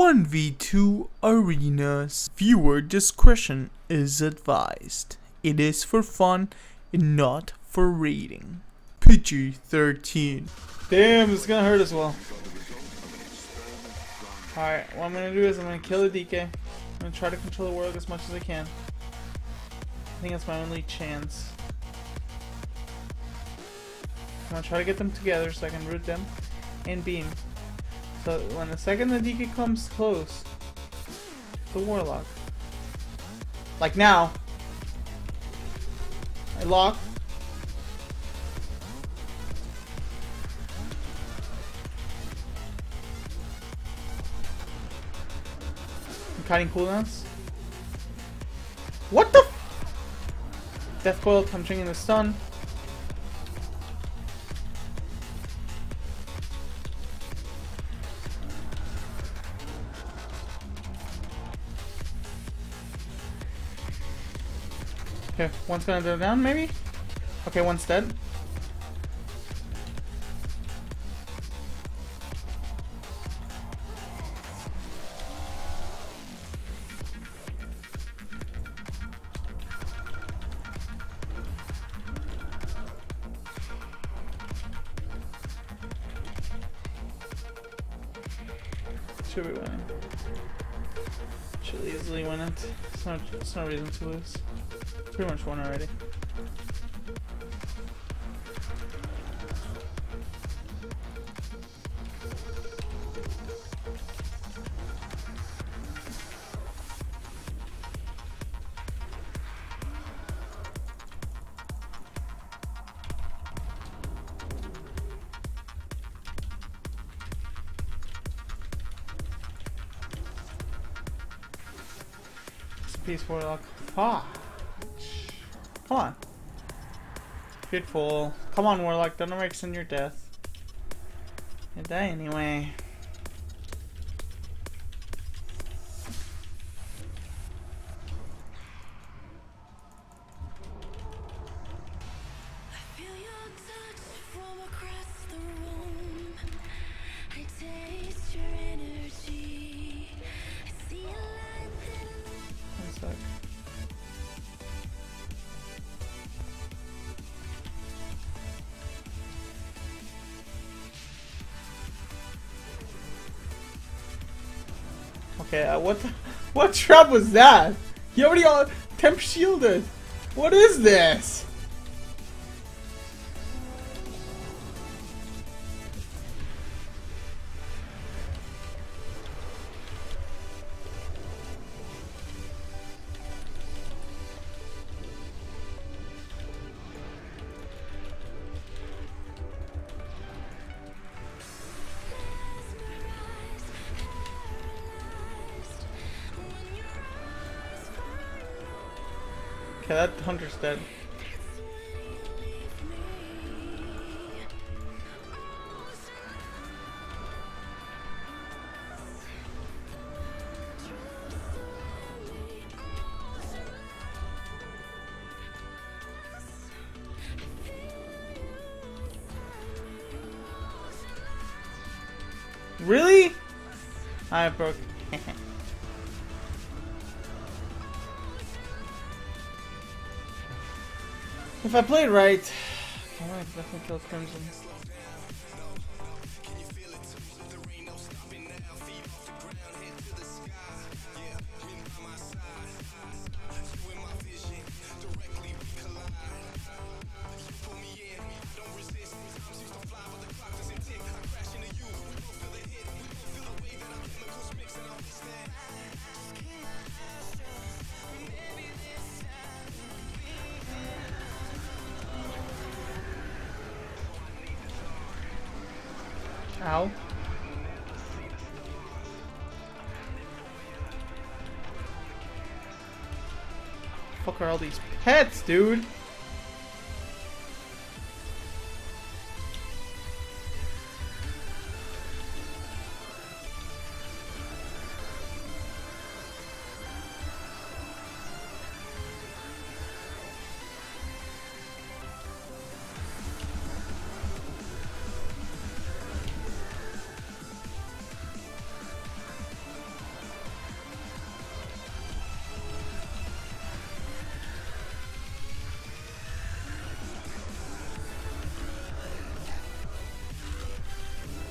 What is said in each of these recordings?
1v2 arenas. Viewer discretion is advised. It is for fun and not for rating. PG-13. Damn, it's gonna hurt as well. Alright, what I'm gonna do is I'm gonna kill the DK. I'm gonna try to control the warlock as much as I can. I think that's my only chance. I'm gonna try to get them together so I can root them and beam. So when the second the DK comes close, the warlock. Like now. I lock. I'm cutting cooldowns. What the f? Death coil punching in the stun. Okay, one's gonna go down, maybe? Okay, one's dead. Should we win it? Should easily win it. It's no reason to lose. Pretty much won already. It's a piece warlock. Ah! Come on. Beautiful. Come on, warlock. Don't extend your death. You die anyway. I feel your touch from across the room. I taste your energy. I see a light that... One sec. Okay, what trap was that? He already temp shielded. What is this? Yeah, that hunter's dead. Really? I broke. If I played right, I might definitely kill Crimson. Ow. Fuck are all these pets, dude?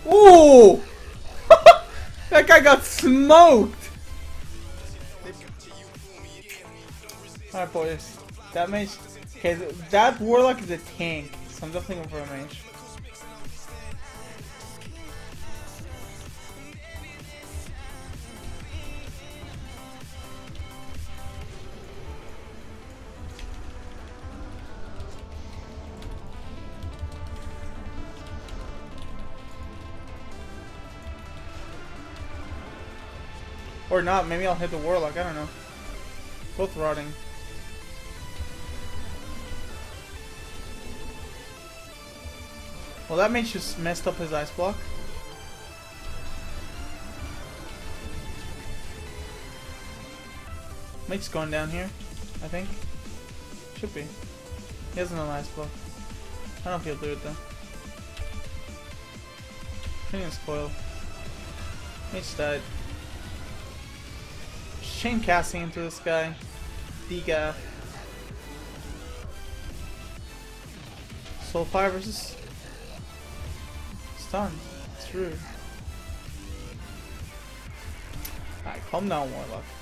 Ooh! That guy got smoked! Alright, boys. That mage. Okay, that warlock is a tank, so I'm definitely going for a mage. Or not, maybe I'll hit the warlock, I don't know. Both rotting. Well, that mage just messed up his ice block. Mage's going down here, I think. Should be. He has another ice block. I don't know if he'll do it though. Minions coiled. Mage died. Chain casting into this guy. Degaff. Soulfire versus stun. It's rude. Alright, calm down, warlock.